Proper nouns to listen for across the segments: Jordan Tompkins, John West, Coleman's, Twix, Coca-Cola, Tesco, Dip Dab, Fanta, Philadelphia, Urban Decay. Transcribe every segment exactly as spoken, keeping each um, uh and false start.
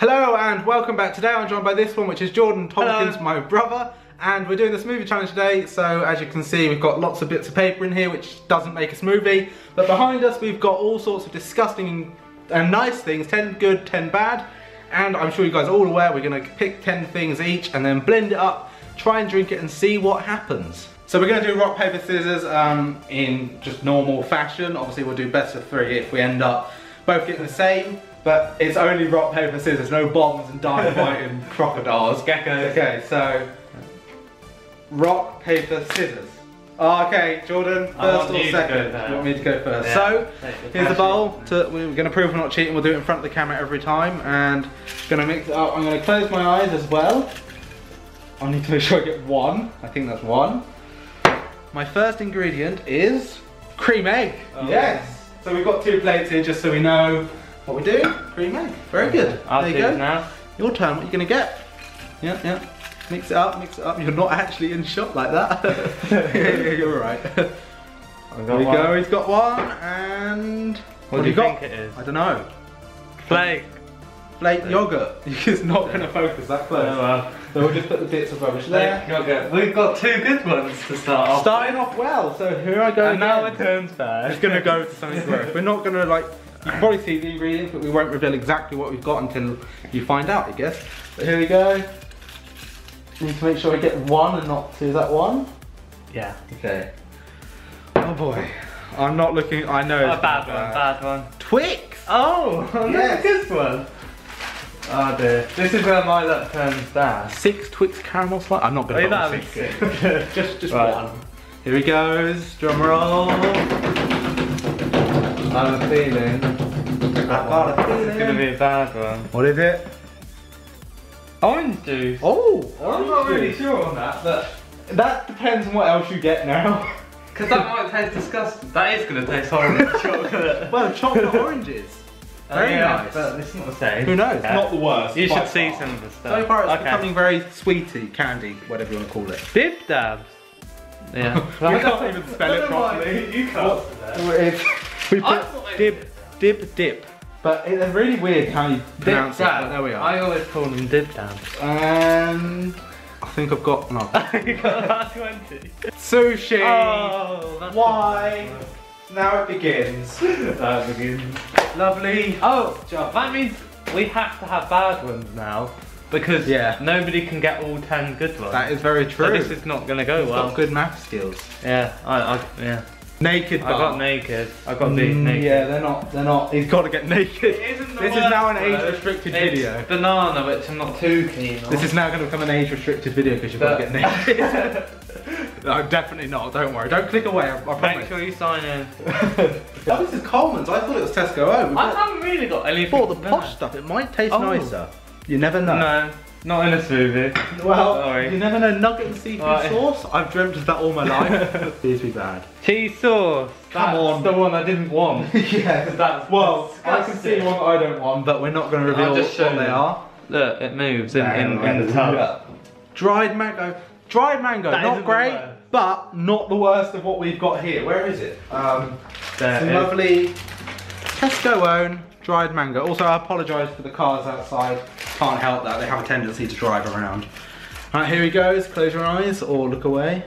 Hello and welcome back. Today I'm joined by this one, which is Jordan Tompkins, Hello. my brother, and we're doing the smoothie challenge today. So as you can see, we've got lots of bits of paper in here, which doesn't make a smoothie, but behind us we've got all sorts of disgusting and nice things, ten good, ten bad, and I'm sure you guys are all aware we're going to pick ten things each and then blend it up, try and drink it and see what happens. So we're going to do rock, paper, scissors um, in just normal fashion. Obviously we'll do best of three if we end up both getting the same. But it's only rock, paper, scissors, no bombs and dynamite and crocodiles. Geckos. Okay, so rock, paper, scissors. Oh, okay, Jordan, first or second? You want me to go first? Yeah. So, here's the bowl. To, we're going to prove we're not cheating. We'll do it in front of the camera every time. And going to mix it up. I'm going to close my eyes as well. I need to make sure I get one. I think that's one. My first ingredient is cream egg. Oh, yes. Yeah. So we've got two plates here just so we know what we do. Cream egg. Very good. I'll there you go. Now. Your turn. What are you going to get? Yeah, yeah. Mix it up, mix it up. You're not actually in shot like that. You're right. I've got there you one. go. He's got one. And what, what do you, you got? Think it is? I don't know. Flake. Flake yogurt. It's not going to focus that close. Oh, well. So we'll just put the bits of rubbish there. Yogurt. We've got two good ones to start off. Starting off well. So here I go. And again. Now it turns bad. It's going to go to something gross. We're not going to like. You can probably see the ingredients, but we won't reveal exactly what we've got until you find out, I guess. But here we go. We need to make sure we get one and not two. Is that one? Yeah. Okay. Oh boy. I'm not looking. I know. Oh, it's bad one. Bad. bad one. Twix. Oh, that's a good one. Oh dear. This is where my luck turns bad. Six Twix caramel slice. I'm not going to have six. just, just right. one. Here he goes. Drum roll. I have a feeling. I've got a feeling. It's going to be a bad one. What is it? Orange juice. Oh! I'm not really juice. sure on that, but that depends on what else you get now. Because that might taste disgusting. That is going to taste horrible. Chocolate. Well, chocolate oranges. Very yeah, nice. But it's not the same. Who knows? Yeah. Not the worst. You should see far. some of the stuff. So far it's okay. becoming very sweety, candy, whatever you want to call it. Bib dabs. Yeah. You can't even spell it properly. You can't. It's... We put dip, dip, dip. But it's really weird how you pronounce dip, it, but there we are. I always call them dip dabs. And I think I've got no. You got twenty. Sushi. Oh, that's why? Awesome. Now it begins. Now it begins. Lovely. Oh, that means we have to have bad ones now because yeah. nobody can get all ten good ones. That is very true. So this is not going to go it's well. Got good math skills. Yeah. I. I yeah. Naked bar. I got naked. I got these mm, naked. Yeah, they're not, they're not. He's got to get naked. It isn't the this is now an age-restricted video. Banana, which I'm not too keen on. This is now going to become an age-restricted video because you've but... got to get naked. No, definitely not. Don't worry. Don't click away. I, I promise. Make sure you sign in. Oh, this is Coleman's. I thought it was Tesco. Oh, I haven't really got anything. For the posh stuff, it might taste oh. nicer. You never know. No. Not in a smoothie. Well, Sorry. you never know. Nugget and seafood right. sauce? I've dreamt of that all my life. These be bad. Cheese sauce. Come on. That's the one I didn't want. Yeah. That's well, disgusting. I can see one that I don't want, but we're not going to reveal what they you. are. Look, it moves in, in, in, in the tub. Dried mango. Dried mango, that not great, but not the worst of what we've got here. Where is it? Um, there some it lovely Tesco own dried mango. Also, I apologise for the cars outside. Can't help that, they have a tendency to drive around. Alright, here he goes, close your eyes or look away.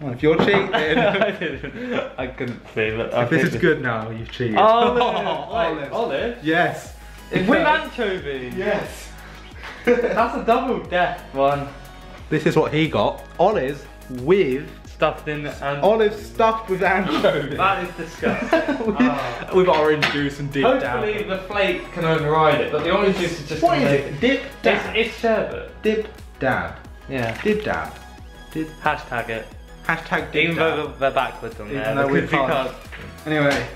Well, if you're cheating... I didn't. I couldn't see that. If this is good now, you've cheated. Olive! Oh, olive. olive? Yes. With anchovies? Yes. That's a double death one. This is what he got. Olives with... Stuffed in and... Olives stuffed with anchovies. That is disgusting. with, oh. with orange juice and dip down. Hopefully the flake can override it, but the orange juice is just... What is it? Dip dab. It's, it's sherbet. Dip dab. Yeah. Dip dab. Dip. Hashtag it. Hashtag dip Even dab. Even though they're backwards on Even there. Though we can't. Anyway.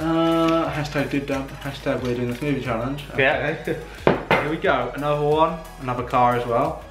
Uh, hashtag dip dab. Hashtag we're doing the smoothie challenge. Okay. Yeah. Here we go. Another one. Another car as well.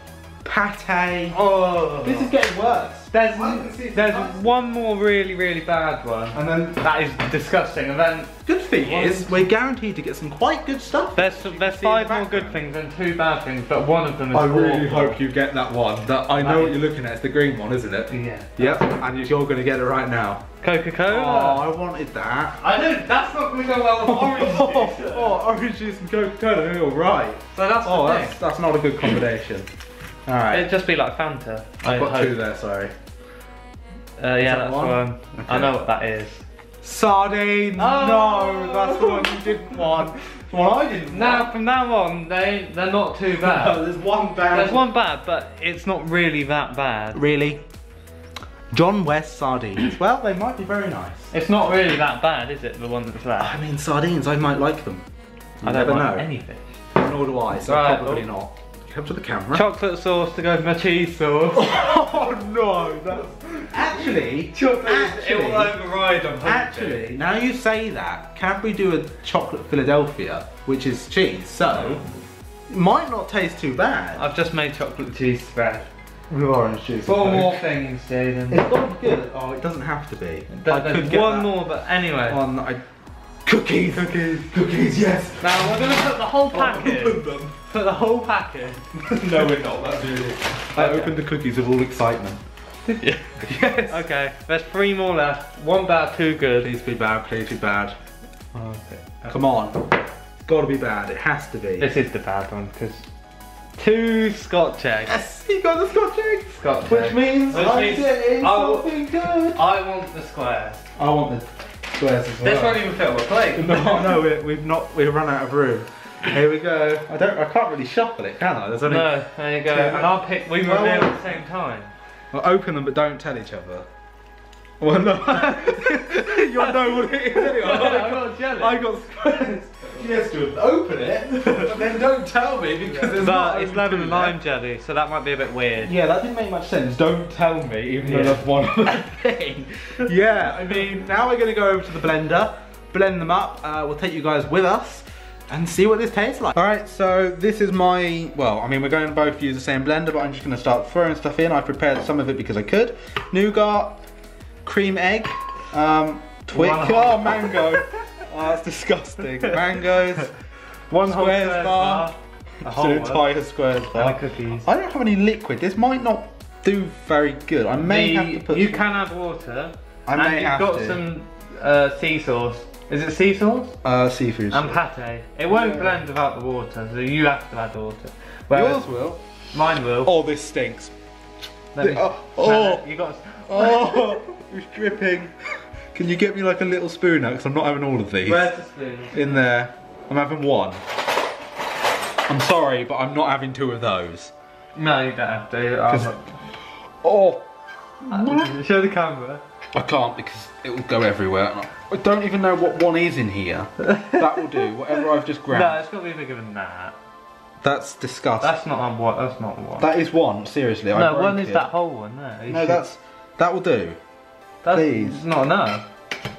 Pate. Oh. This is getting worse. There's there's one more really, really bad one, and then that is disgusting. And then good thing is we're guaranteed to get some quite good stuff. There's there's five more good things and two bad things, but one of them is I really hope you get that one. That I know what you're looking at. It's the green one, isn't it? Yeah. Yep. And you're going to get it right now. Coca-Cola. Oh, I wanted that. I know that's not going to go well with orange juice. Oh, orange juice and Coca-Cola. All right. So that's oh, the thing. That's, that's not a good combination. All right. It'd just be like Fanta. I've got hope. two there. Sorry. Uh, yeah, that that's one. one. Okay. I know what that is. Sardine! Oh. No, that's the one you didn't want. The one I didn't now, want. Now, from now on, they, they're not too bad. No, there's one bad. There's one bad, but it's not really that bad. Really? John West sardines. Well, they might be very nice. It's not really that bad, is it, the one that's there? I mean, sardines, I might like them. You I don't never want know. any fish. Nor do I, so right, probably oh. not. Come to the camera. Chocolate sauce to go with my cheese sauce. Oh no, that's... Actually, chocolate actually, it will override them. Actually, now you say that, can we do a chocolate Philadelphia, which is cheese? So, it might not taste too bad. I've just made chocolate cheese spread with orange juice. Four more things, Jaden. It's got to be good. Oh, it doesn't have to be. I could get one more, but anyway. One, I... Cookies, cookies, cookies. Yes. Now we're gonna put the whole pack in. Put them. Put the whole pack in. No, we're not. That's really. I okay. opened the cookies with all excitement. Yeah. Yes. Okay, there's three more left. One bad, two good. Please be bad, please be bad. Okay. Come on. It's gotta be bad, it has to be. This is the bad one, because two Scotch eggs. Yes, you got the Scotch eggs. Scotch Which eggs. means Which I'm getting something good. I want the squares. I want the squares as well. This won't even fit on my plate. No, no, we're, we've not, we've run out of room. Here we go. I don't, I can't really shuffle it, can I? There's only no, there you go. And I'll pick, we were there at the same time. Well, open them, but don't tell each other. Well, no. You'll know what it is anyway. I got jealous. I got squares. Yes, Jordan, open it, but then don't tell me because there's not it's lemon and lime jelly, so that might be a bit weird. Yeah, that didn't make much sense. Don't tell me, even yeah. though that's one other thing. Yeah, I mean, now we're going to go over to the blender, blend them up. Uh, we'll take you guys with us and see what this tastes like. All right, so this is my, well, I mean, we're going to both use the same blender, but I'm just gonna start throwing stuff in. I prepared some of it because I could. Nougat, cream egg, um, Twix, wow. oh, mango. Oh, that's disgusting. Mangoes, one squares whole bar, bar. Whole an entire one. squares bar. Cookies. I don't have any liquid. This might not do very good. I may the, have to put You some... can add water. I may and have to. you've got to. some uh, sea sauce. Is it sea sauce? Uh, seafood And sauce. pate. It won't yeah. blend without the water, so you have to add the water. Whereas Yours will. Mine will. Oh, this stinks. Let the, me, oh, oh, you got. Oh, it's dripping. Can you get me like a little spoon out? Because I'm not having all of these. Where's the spoon? In there. I'm having one. I'm sorry, but I'm not having two of those. No, you don't have to. Oh. Show the camera. I can't because it will go everywhere. I don't even know what one is in here. That will do, whatever I've just grabbed. No, it's got to be bigger than that. That's disgusting. That's not one, that's not one. That is one, seriously. No, I one is it. that whole one there. No, should... that's, that will do. That's Please. not enough.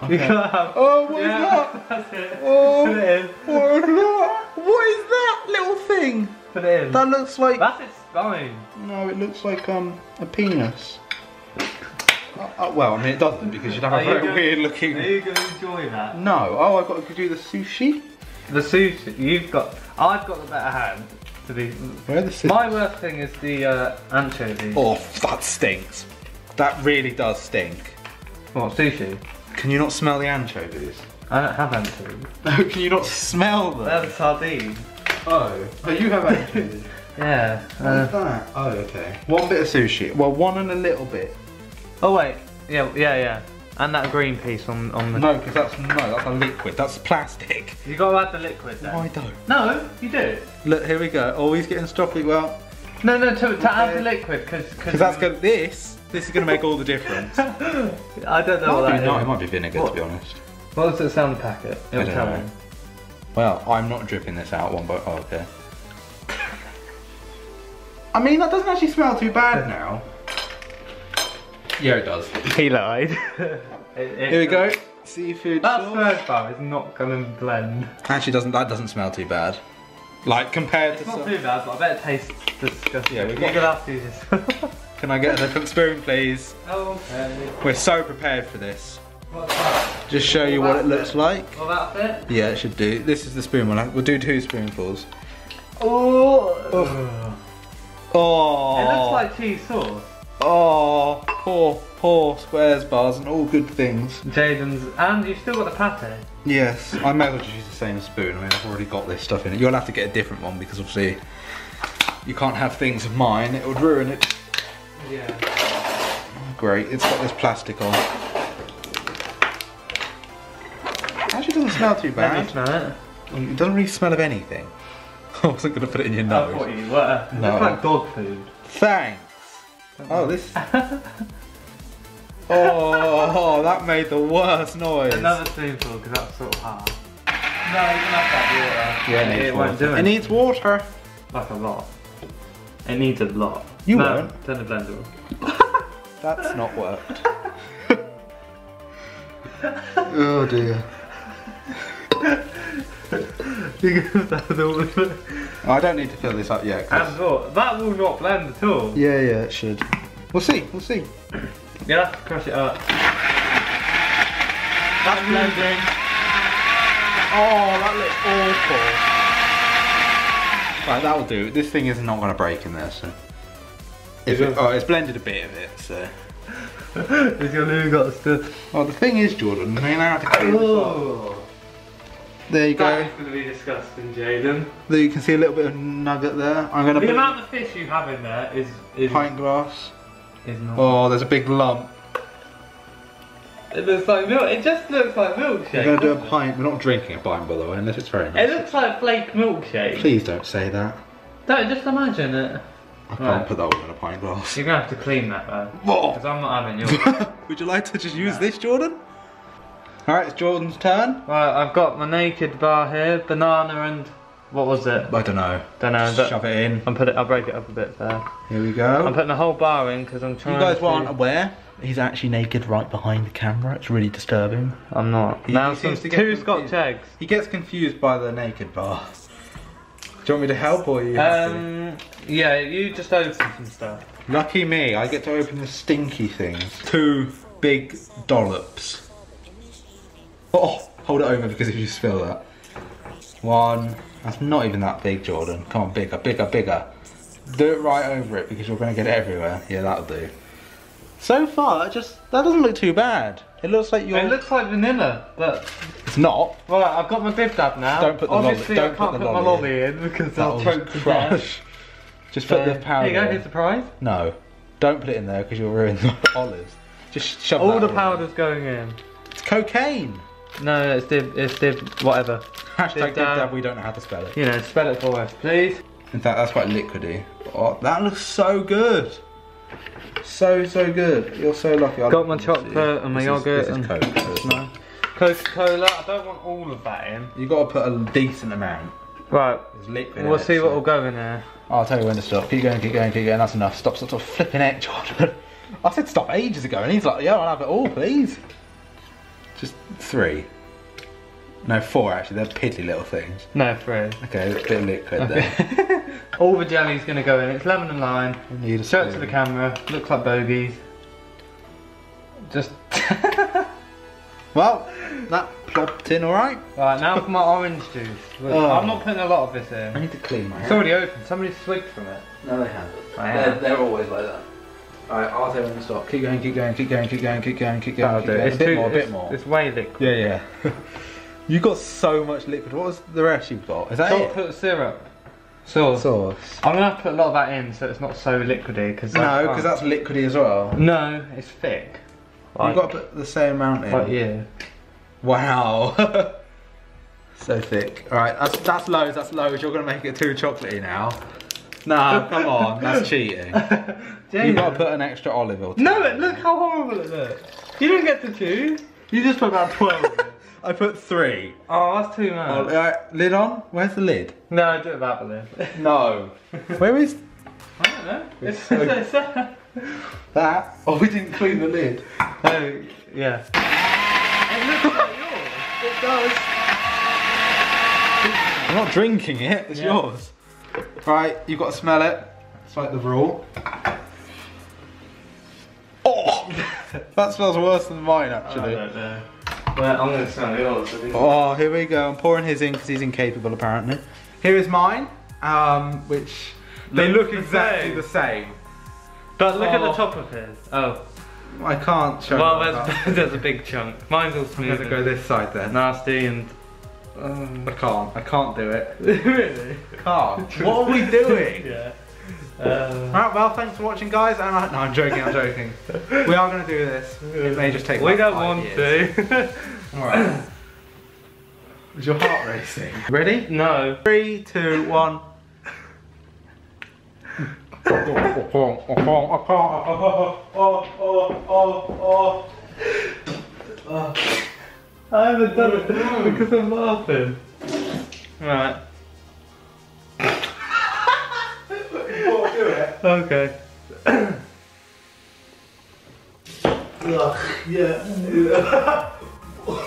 Okay. You can't have... Oh, what yeah, is that? That's it. Oh, Put it in. What is that? What is that little thing? Put it in. That looks like... That's its spine. No, it looks like um a penis. Uh, uh, well, I mean, it doesn't because you'd have are a very gonna, weird looking. Are you going to enjoy that? No. Oh, I've got to do the sushi. The sushi. You've got. I've got the better hand to be. Where the sushi? My worst thing is the uh, anchovies. Oh, that stinks. That really does stink. What sushi? Can you not smell the anchovies? I don't have anchovies. No, can you not smell them? They're the sardines. Oh, so you have anchovies. Yeah. Uh, What's that? Oh, okay. One bit of sushi. Well, one and a little bit. Oh wait, yeah, yeah, yeah, and that green piece on on the. No, because that's no, that's a liquid. That's plastic. You got to add the liquid then. No, I don't. No, you do. Look, here we go. Always getting stroppy. Well. No, no, to, to add the liquid, because because that's gonna this this is gonna make all the difference. I don't know. Might what be, that is. No, it might be vinegar what? to be honest. What does it sound packet? It'll tell me. Well, I'm not dripping this out one, but oh, okay. I mean, that doesn't actually smell too bad now. Yeah, it does. He lied. it, it Here we go. Seafood That first bar is not going to blend. Actually, doesn't that doesn't smell too bad. Like, compared it's to... It's not some... too bad, but I bet it tastes disgusting. Yeah, we've got... You're going to have to use this. Can I get the cooked spoon, please? Oh. We're so prepared for this. Just show you what it looks like. Well, that's it? Yeah, it should do. This is the spoon one. We'll do two spoonfuls. Oh. Oh. It looks like cheese sauce. Oh, poor, poor squares bars and all good things. Jaden's, and you've still got the pate. Yes, I may as well just use the same spoon. I mean, I've already got this stuff in it. You'll have to get a different one because obviously you can't have things of mine. It would ruin it. Yeah. Great. It's got this plastic on. Actually, doesn't smell too bad. Let me smell it. It doesn't really smell of anything. I wasn't going to put it in your nose. I thought you were. No. It's like dog food. Thanks. Oh, this. Oh, that made the worst noise. Another spoonful because that's sort of hard. No, you can have that water. Yeah, it, it, it won't do it. It needs water. Like a lot. It needs a lot. You no, won't. Turn the blender off. That's not worked. Oh dear. I don't need to fill this up yet. And that will not blend at all. Yeah, yeah, it should. We'll see, we'll see. Yeah, crush it up. That's blending. Oh, that looks awful. Right, that'll do. This thing is not going to break in there, so. If it, oh, it's blended a bit of it, so. It's your new got stuff. Oh, the thing is, Jordan, I now to clean this up. There you go. That's going to be disgusting, Jaden. There you can see a little bit of nugget there. I'm going to. The amount of fish you have in there is. is pint glass. Is not. Oh, there's a big lump. It looks like milk. It just looks like milkshake. We're going to do a pint. We're not drinking a pint, by the way, unless it's very nice. It looks like flake milkshake. Please don't say that. Don't just imagine it. I can't right. put that all in a pint glass. You're going to have to clean that, though. Because I'm not having yours. Would you like to just use yeah. this, Jordan? Alright, it's Jordan's turn. Right, I've got my naked bar here, banana and what was it? I don't know. Don't know. Just shove it in. And put it. I'll break it up a bit there. Here we go. I'm putting the whole bar in because I'm trying. You guys to... aren't aware. He's actually naked right behind the camera. It's really disturbing. I'm not. He, now he seems to get two Scotch eggs. He gets confused by the naked bar. Do you want me to help or you? Um. To? Yeah, you just open some stuff. Lucky me, I get to open the stinky things. Two big dollops. Oh, hold it over because if you spill that. One, that's not even that big, Jordan. Come on, bigger, bigger, bigger. Do it right over it because you're going to get it everywhere. Yeah, that'll do. So far, that just, that doesn't look too bad. It looks like you're... It looks like vanilla, but... It's not. Right, I've got my bib dab now. Don't put the Obviously, lolly. Obviously, I can't put, put my lolly in, in because I'll choke to crush. Just so, put the powder Here you go, here's the prize. No, don't put it in there because you'll ruin the olives. Just shove All the powder's in. going in. It's cocaine. No, it's div, it's div, whatever. Hashtag div dab. dab, we don't know how to spell it. You know, spell it for us, please. In fact, that's quite liquidy. Oh, that looks so good. So, so good. You're so lucky. I Got my chocolate and my this yogurt. Is, this and is Coke, no. Coca-Cola, I don't want all of that in. You've got to put a decent amount. Right, it's liquid we'll see it, what so. will go in there. Oh, I'll tell you when to stop. Keep going, keep going, keep going. That's enough. Stop, stop, stop flipping it, Jordan. I said stop ages ago and he's like, yeah, I'll have it all, please. Just three. No, four actually, they're piddly little things. No, three. Okay, a bit liquid okay. there. All the jelly's gonna go in, it's lemon and lime. Show spoon. it to the camera, looks like bogeys. Just... Well, that plopped in alright. Right, now for my orange juice. Look, oh. I'm not putting a lot of this in. I need to clean my hand. It's already open, somebody's swigged from it. No, they haven't. They're, they're always like that. Alright, I'll tell you when to stop. Keep going, keep going, keep going, keep going, keep going, keep going, keep going. It's a bit more, a bit more. It's way liquid. Yeah, yeah. You got so much liquid. What was the rest you've got? Is that it? Chocolate syrup. Sauce. Sauce. I'm gonna have to put a lot of that in so it's not so liquidy. Cause no, because that's liquidy as well. No, it's thick. Like, you've got to put the same amount in. Like, yeah. Wow. So thick. Alright, that's, that's loads, that's loads. You're gonna make it too chocolatey now. Nah, come on, that's cheating. You've got to put an extra olive oil. No, it, look how horrible it looks. You didn't get to choose. You just put about twelve. I put three. Oh, that's too much. Oh, uh, lid on? Where's the lid? No, I do it without the lid. No. Where is... I don't know. It's so... it's that. that. Oh, we didn't clean the lid. Oh, yeah. It looks like yours. It does. I'm not drinking it, it's yeah. yours. Right, you've got to smell it. It's like the rule. That smells worse than mine, actually. I don't know. Well, I'm going to smell yours. Oh, here we go. I'm pouring his in because he's incapable, apparently. Here is mine, um, which they look, look exactly the same. the same. But look oh. at the top of his. Oh. I can't show well, you. Well, there's, there's a big chunk. Mine's all smooth. I'm going to go this side then. Nasty and... Um, I can't. I can't do it. Really? Can't. What are we doing? Yeah. Uh, Alright, well, thanks for watching, guys. And I, no, I'm joking, I'm joking. We are going to do this. It may just take We don't five want years. to. Alright. Is your heart racing? Ready? No. Three, two, one. I can't, I can't, I can't, oh, oh, oh, oh, oh. oh. I haven't done it because I'm laughing. Alright. Okay. Ugh, yeah. yeah. oh.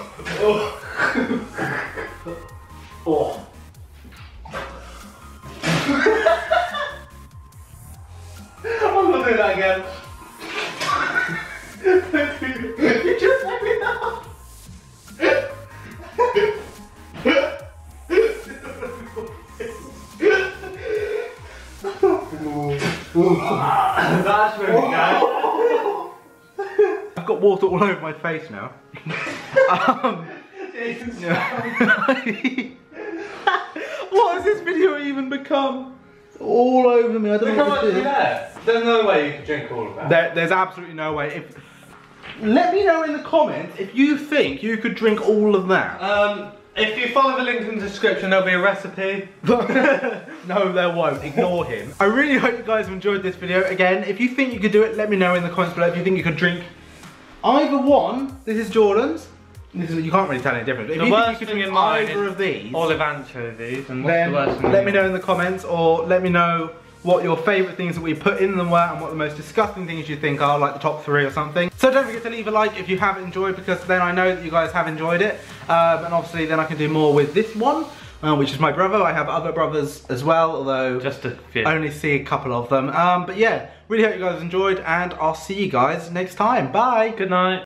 oh. I'm not doing that again. You just let me know. That's really oh. nice. I've got water all over my face now. um, Jesus What has this video even become? All over me. I don't know what to do. There's no way you can drink all of that. There, there's absolutely no way. If, let me know in the comments if you think you could drink all of that. Um, If you follow the link in the description, there'll be a recipe. No, there won't. Ignore him. I really hope you guys have enjoyed this video. Again, if you think you could do it, let me know in the comments below if you think you could drink either one. This is Jordan's. This is, you can't really tell any difference. If the you worst think you could drink either of these, olive anchovies, and what's then the worst thing let me know in the comments, or let me know what your favourite things that we put in them were and what the most disgusting things you think are, like the top three or something. So don't forget to leave a like if you have enjoyed, because then I know that you guys have enjoyed it. Um, and obviously then I can do more with this one, uh, which is my brother. I have other brothers as well, although just a few. I only see a couple of them. Um, but yeah, really hope you guys enjoyed, and I'll see you guys next time. Bye. Good night.